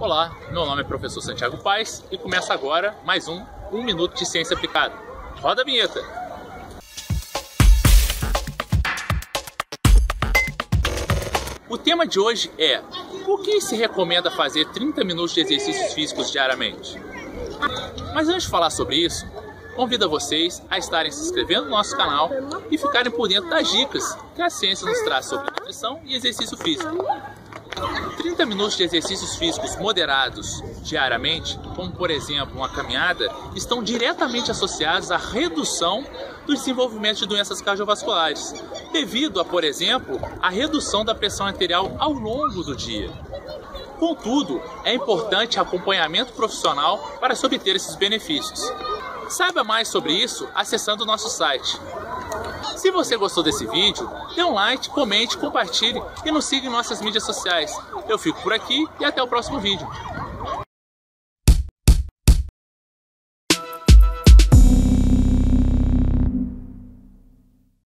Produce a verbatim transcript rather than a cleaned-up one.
Olá, meu nome é professor Santiago Paz e começa agora mais um um Minuto de Ciência Aplicada. Roda a vinheta! O tema de hoje é: por que se recomenda fazer trinta minutos de exercícios físicos diariamente? Mas antes de falar sobre isso, convido a vocês a estarem se inscrevendo no nosso canal e ficarem por dentro das dicas que a ciência nos traz sobre nutrição e exercício físico. trinta minutos de exercícios físicos moderados diariamente, como por exemplo uma caminhada, estão diretamente associados à redução do desenvolvimento de doenças cardiovasculares, devido a, por exemplo, a redução da pressão arterial ao longo do dia. Contudo, é importante acompanhamento profissional para se obter esses benefícios. Saiba mais sobre isso acessando o nosso site. Se você gostou desse vídeo, dê um like, comente, compartilhe e nos siga em nossas mídias sociais. Eu fico por aqui e até o próximo vídeo.